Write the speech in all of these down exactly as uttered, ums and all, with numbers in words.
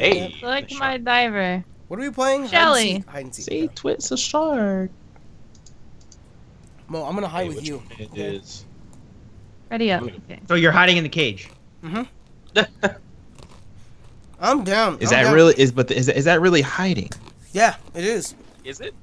Hey, look, my diver. What are we playing? Shelly. Hide and seek. See, Twit's a shark. Mo, I'm gonna hide hey, with you. It okay. is. Ready up. Okay. So you're hiding in the cage. Mm-hmm. I'm down. Is I'm that down. really? Is but the, is is that really hiding? Yeah, it is. Is it?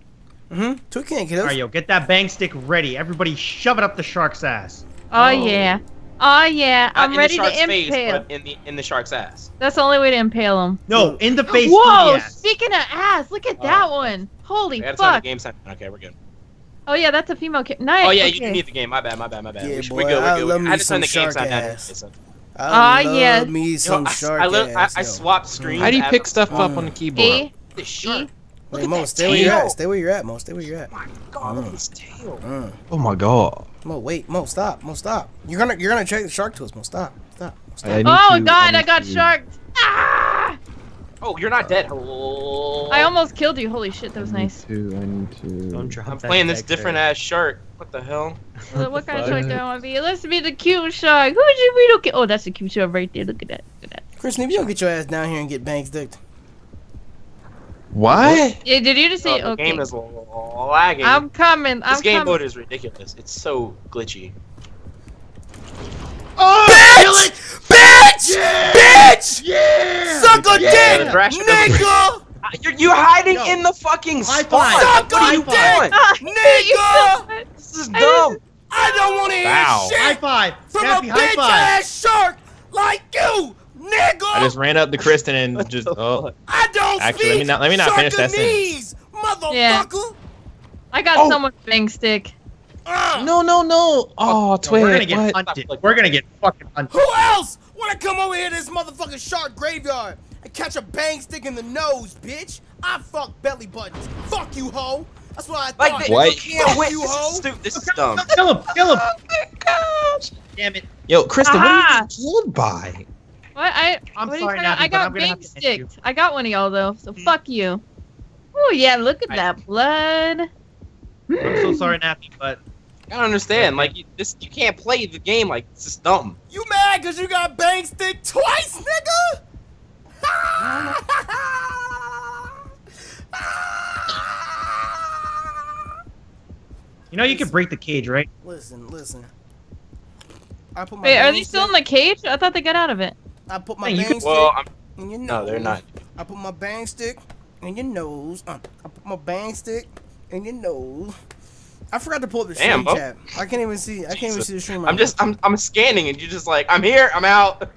Mm-hmm. Two can't get us. All right, yo, get that bang stick ready. Everybody, shove it up the shark's ass. Oh, oh. yeah. Oh yeah. Not I'm in ready the to impale. Face, but in the in the shark's ass. That's the only way to impale him. No, in the face. Whoa! The speaking of ass, look at that uh, one. Holy fuck. On the game time. Okay, we're good. Oh yeah, that's a female kid. Nice. Oh yeah, okay. You need the game. My bad, my bad, my bad. Yeah, we should, boy, we're good, we're good. I, I just turned the game time. I oh, love yeah. me some yo, shark I, I, ass, I, I, I swapped screens. How do you pick stuff um, up on the keyboard? E? The shark. E? Look hey, Mo, at stay tail. Where you're at. Stay where you're at, Mo. Stay where you're at. Oh my god, mm. look at his tail. Mm. Oh my god. Mo, wait, Mo, stop. Mo, stop. You're gonna you're gonna attract the shark to us, Mo. Stop. Stop. Stop. I, I oh to, god, I, I got to... sharked. Ah! Oh, you're not uh, dead. Oh. I almost killed you. Holy shit, that was nice. I need to, I need to... Don't drop I'm playing this different there. ass shark. What the hell? what, what kind of shark do I want to be? Let's be the cute shark. Who would you be looking? Oh, that's a cute shark right there. Look at that. Look at that. Kristen, if you don't get your ass down here and get bangs dicked. What? Yeah, did you just say? Oh, the okay. game is lagging. I'm coming. I'm this game coming. mode is ridiculous. It's so glitchy. Oh! Bitch! Bitch! Yeah! Bitch! Yeah! Suck a yeah! dick, yeah! nigga! You're, you're hiding no. in the fucking spot. Suck a dick, nigga! This is dumb. I, just... I don't want to hear wow. shit high five. from Nappy, a bitch ass shark like you, nigga. I just ran up to Kristen and just. Oh. I don't. Actually, let me not. Let me not finish that sentence. Motherfucker. Yeah. I got oh. someone's bang stick. Uh, no, no, no. Oh, no, Twig, we're gonna get what? hunted. We're gonna get fucking hunted. Who else wanna come over here to this motherfucking shark graveyard and catch a bang stick in the nose, bitch? I fuck belly buttons. Fuck you, hoe. That's what I thought. Like, what? You can't win. This, this is dumb. Kill him, kill him. Oh my gosh. Damn it. Yo, Kristen, Aha. what are you killed by? What? I, I'm what sorry, Nappy, I got bang sticked. I got one of y'all, though, so mm. fuck you. Oh, yeah, look at I, that blood. I'm so sorry, Nappy, but... I don't understand. Like you, this, you can't play the game. Like this is dumb. You mad because you got bang stick twice, nigga? You know you can break the cage, right? Listen, listen. I put my Wait, are they still in the cage? I thought they got out of it. I put my hey, bang you could, stick well, in your nose. No, they're not. I put my bang stick in your nose. I put my bang stick in your nose. I forgot to pull up the stream chat. I can't even see. I can't Jesus. even see the stream. I'm just. I'm. I'm scanning, and you're just like, I'm here. I'm out.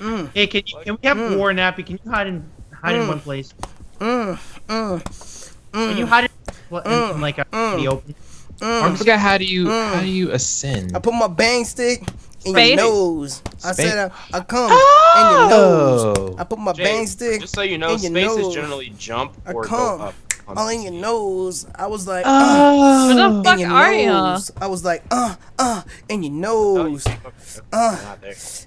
Mm. Hey, can you? Can we have mm. war, Nappy? Can you hide in? Hide mm. in one place. Mm. Mm. Can you hide in, in, mm. in like a, mm. in the open? Mm. I forgot how do you? Mm. How do you ascend? I put my bang stick in Spade? your nose. I Spade? said I, I come oh! in your nose. I put my Jay, bang stick. Just so you know, in your spaces nose. generally jump I or come. go up. All in your nose, I was like, uh, in your nose. I was like, uh, uh, in your nose, uh,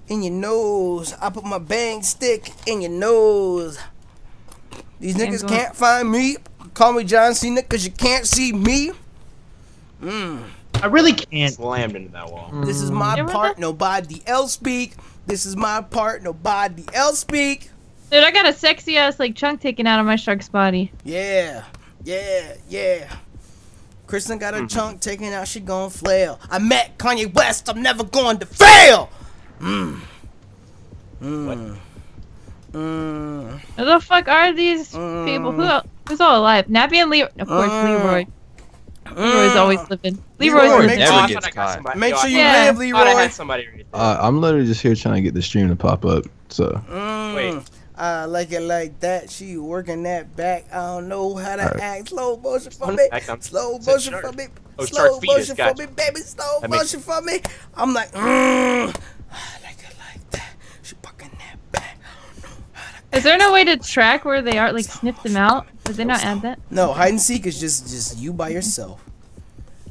in your nose. I put my bang stick in your nose. These niggas can't find me. Call me John Cena because you can't see me. Mm. I really can't. Slammed into that wall. This is my part, nobody else speak. This is my part, nobody else speak. Dude, I got a sexy ass like chunk taken out of my shark's body. Yeah, yeah, yeah. Kristen got a mm. chunk taken out. She gon' flail. I met Kanye West. I'm never going to fail. Mm. Mm. What? Mm. Who the fuck are these mm. people? Who who's all alive? Nappy and Leroy. Of course, mm. Leroy. Mm. Leroy's always living. Leroy's Leroy, living. Never gets caught. Make sure you yeah. live, Leroy. I I had somebody right there. Uh, I'm literally just here trying to get the stream to pop up. So. Mm. Wait. I like it like that. She working that back. I don't know how to right. act. Slow motion for me. Slow motion for me. Oh, Slow motion for me, baby. Slow that motion for me. I'm like, mm. I like it like that. She working that back. I don't know how to Is there no way to track where they are? Like slow sniff them out? Did they no, not slow. add that? No, hide and seek is just just you by yourself.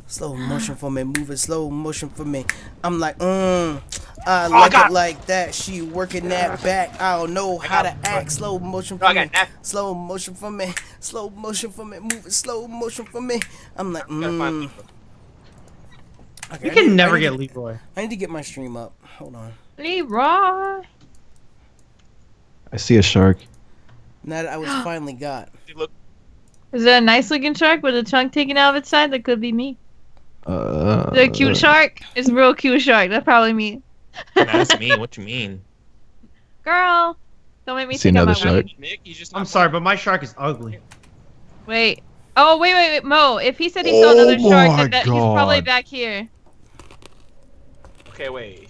Slow motion for me. Move it. Slow motion for me. I'm like, mm. I like oh, it like that. She working that back. I don't know how to act. Slow motion for me. Slow motion for me. Slow motion for me. Move it. Slow motion for me. I'm like, mm. okay, you can need, never get Leroy. I need to get my stream up. Hold on. Leroy. I see a shark. And that I was finally got. Is that a nice looking shark with a chunk taken out of its side? That could be me. Uh, the cute shark? It's a real cute shark. That's probably me. That's me. What you mean? Girl, don't make me see another shark. I'm sorry, but my shark is ugly. Wait. Oh, wait, wait, wait. Mo, if he said he saw another shark, then that, he's probably back here. Okay, wait.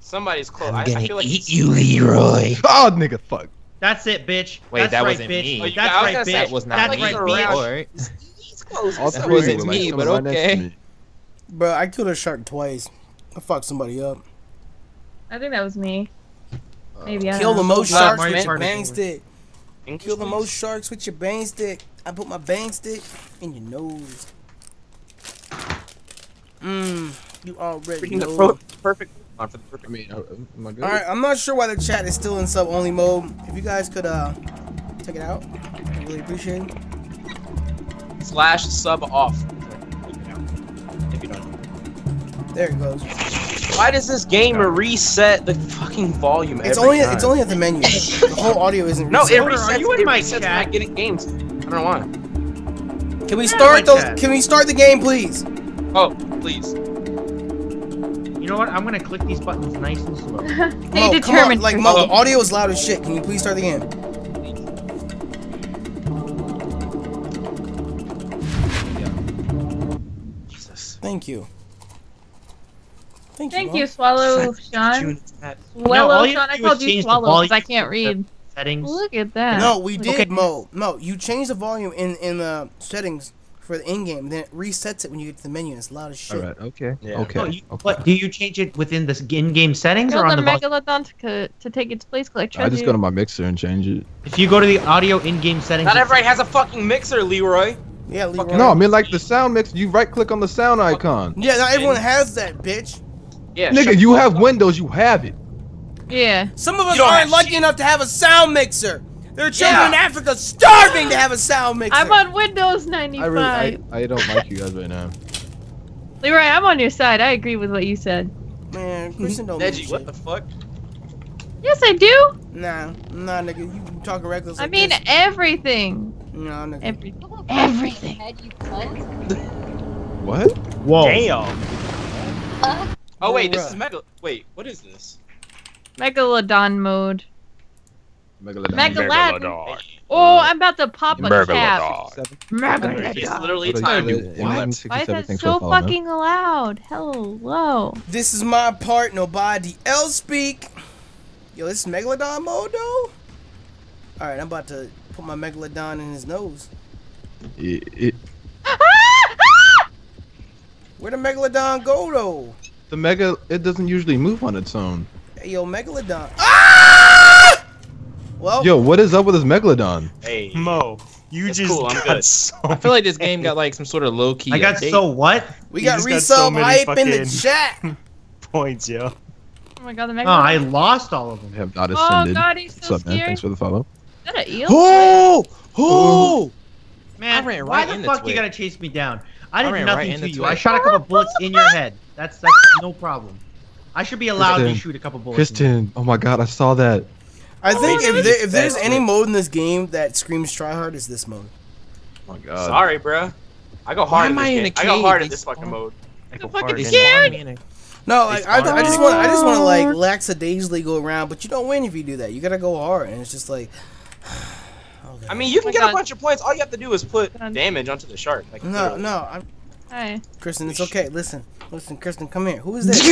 Somebody's close. I'm gonna I feel like eat you, Leroy. Oh, nigga, fuck. That's it, bitch. Wait, that wasn't me. That's right, bitch. That was not me. That's right, bitch. He's close. That wasn't me, but okay. Bro, I killed a shark twice. I fucked somebody up. I think that was me. Maybe I kill the most sharks with your bang stick. Kill the most sharks with your bang stick. I put my bang stick in your nose. Mmm. You already freaking know. The perfect. Not for the perfect. I mean, am I good? All right, I'm not sure why the chat is still in sub only mode. If you guys could uh take it out, I really appreciate it. Slash sub off. If you don't. There it goes. Why does this game reset the fucking volume? It's every only time? It's only at the menu. The whole audio isn't. No, reset. It resets. Are you in my chat? Not getting games. I don't know why. Can we yeah, start those? Chat. Can we start the game, please? Oh, please. You know what? I'm gonna click these buttons nice and slow. Hey, Mo, determined. Like Mo, the audio is loud as shit. Can you please start the game? Yeah. Jesus. Thank you. Thank, Thank you, you, Swallow Sean. Swallow Sean, I called you Swallow because I can't read. Settings. Look at that. No, we did, okay. Mo. Mo, you changed the volume in in the uh, settings. For the in-game, then it resets it when you get to the menu. And it's loud as shit. All right. Okay. Yeah. Okay. No, you, okay. What do you change it within the in-game settings or on the megalodon to, to take its place? Cause I, I just go to my mixer and change it. If you go to the audio in-game settings, not everybody has a fucking mixer, Leroy. Yeah, Leroy. No, I mean like the sound mix. You right-click on the sound icon. Yeah, not everyone has that, bitch. Yeah. Nigga, you have Windows. You have it. Yeah. Some of us aren't lucky shit. enough to have a sound mixer. There are children yeah. in Africa starving to have a sound mixer. I'm on Windows ninety-five. I, really, I, I don't like you guys right now. Leroy, I'm on your side. I agree with what you said. Man, Kristen don't Neji, what the fuck? Yes, I do. Nah, nah, nigga. You talking reckless I like mean this. everything. Nah, nigga. Every everything. What? Whoa. Damn. Uh, oh, wait. Bruh. This is Megal... Wait, what is this? Megalodon mode. Megalodon. Megalodon. Megalodon. Oh, I'm about to pop a Megalodon. cap. Megalodon. It's literally time to do what? Why is that so fucking loud? Hello. This is my part, nobody else speak. Yo, this is Megalodon mode, though? Alright, I'm about to put my Megalodon in his nose. It, it. Where'd the Megalodon go, though? The Mega... It doesn't usually move on its own. Hey, yo, Megalodon. Ah! Well, yo, what is up with this Megalodon? Hey, Mo, you it's just cool. I'm got good. So I feel like this game got like some sort of low key. I got update. so what? We you got resub so hype in the chat. Points, yo. Oh my god, the Megalodon. Oh, I lost all of them. I have not ascended. Oh god, he's so What's up, scary. Man? Thanks for the follow. Is that an eel? Oh, oh, man! Right why the fuck you gotta chase me down? I did I nothing right to you. Way. I shot a couple bullets in your head. That's that's no problem. I should be allowed Kristen, to shoot a couple bullets. Kristen, oh my god, I saw that. I think oh, if, there, if there's any mode in this game that screams try hard, is this mode. Oh my god. Sorry, bro. I go hard. Why in this I, I go hard in this fucking mode. I go fucking hard scared. In no, like, I, I just want I just want to like lackadaisically go around, but you don't win if you do that. You gotta go hard, and it's just like. Oh I mean, you can oh get god. a bunch of points. All you have to do is put damage onto the shark. Like, no, literally. no. I'm... Hi, Kristen. It's okay. Listen, listen, Kristen. Come here. Who is this?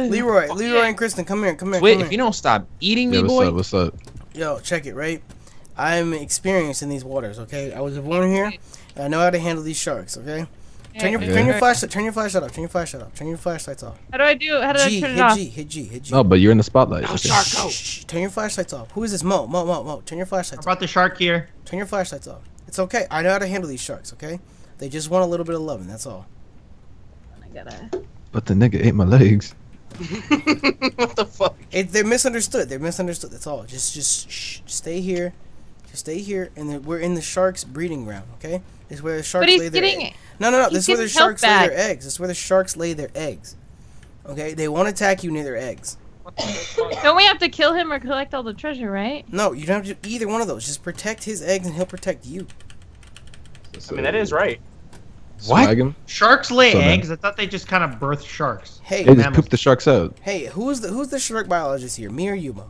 Leroy, oh, Leroy, yeah. and Kristen. Come here. Come here. Wait, come if here. you don't stop eating yeah, me, what's boy. What's up? What's up? Yo, check it. Right, I'm experienced in these waters. Okay, I was born here. And I know how to handle these sharks. Okay, turn your yeah. turn your flashlight. Turn your flashlight off. Turn your flashlight off. Turn your flashlights off. How do I do? How do I turn it off? G, hit G, hit G, hit G. No, but you're in the spotlight. Oh, okay. Shark! Go. Shh, turn your flashlights off. Who is this? Mo, Mo, Mo, Mo. Turn your flashlights. I brought off. the shark here. Turn your flashlights off. It's okay. I know how to handle these sharks. Okay. They just want a little bit of loving, that's all. I gotta... But the nigga ate my legs. What the fuck? It, they're misunderstood. They're misunderstood. That's all. Just, just, shh, stay here. Just stay here, and then we're in the shark's breeding ground. Okay, this is where the sharks lay their eggs. No, no, no. This is where the sharks lay their eggs. This is where the sharks lay their eggs. Okay, they won't attack you near their eggs. What Don't we have to kill him or collect all the treasure, right? No, you don't have to do either one of those. Just protect his eggs and he'll protect you. I mean, that is right. What? Sharks lay so eggs? Man. I thought they just kind of birth sharks. Hey, they just poop the sharks out. Hey, who's the who's the shark biologist here? Me or Yuma?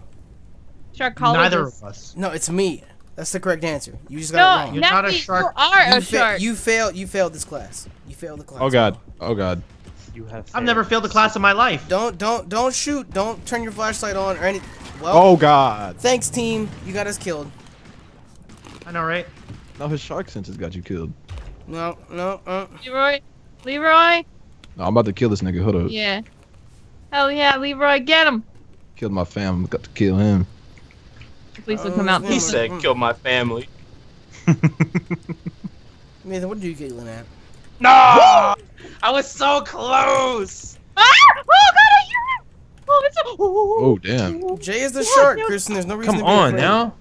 Sharkologist. Neither of us. No, it's me. That's the correct answer. You just got no, it wrong. You're not a shark. You are you a shark. You failed. You failed this class. You failed the class. Oh god. Oh god. You have. Failed. I've never failed a class in my life. Don't don't don't shoot. Don't turn your flashlight on or anything. Well, oh god. Thanks, team. You got us killed. I know, right? No, his shark sense has got you killed. No, no, uh. Leroy, Leroy. No, I'm about to kill this nigga. Hold up. Yeah. Hell yeah, Leroy, get him. Killed my family. Got to kill him. Please don't come out. He said, "Kill my family." Nathan, what are you giggling at? No! I was so close. Ah! Oh god, you! Oh, it's a... oh damn. Jay is the yeah, shark, no... Kristen. There's no reason. Come to be on afraid. Now.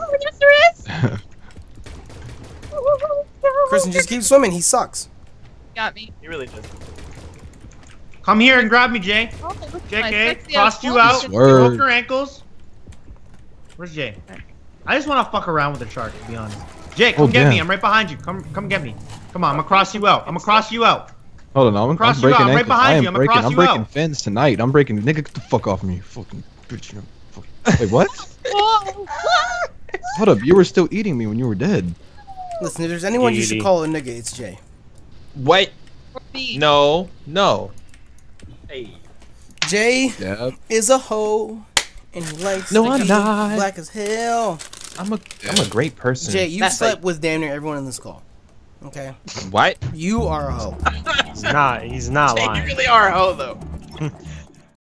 Oh, yes, there is. Kristen, just keep swimming. He sucks. Got me. He really does. Come here and grab me, Jay. Oh, J K, crossed you out. Broke your ankles. Where's Jay? I just want to fuck around with the shark, to be honest. Jay, come oh, get damn. me. I'm right behind you. Come, come get me. Come on, I'm gonna cross you out. I'm gonna cross you out. Hold on, I'm, I'm cross breaking you out. I'm right behind I you. I'm breaking, cross I'm you breaking out. fins tonight. I'm breaking. Nigga, get the fuck off me, you fucking bitch. You fucking... Wait, what? Hold up, you were still eating me when you were dead. Listen, if there's anyone G -G. you should call a nigga, it's Jay. What? No, no. Hey. Jay yeah. is a hoe. And he likes no, I'm not. Black as hell. I'm a, I'm a great person. Jay, you That's slept like... with damn near everyone in this call. Okay. What? You are a hoe. He's not. He's not Jay, lying. You really are a hoe, though.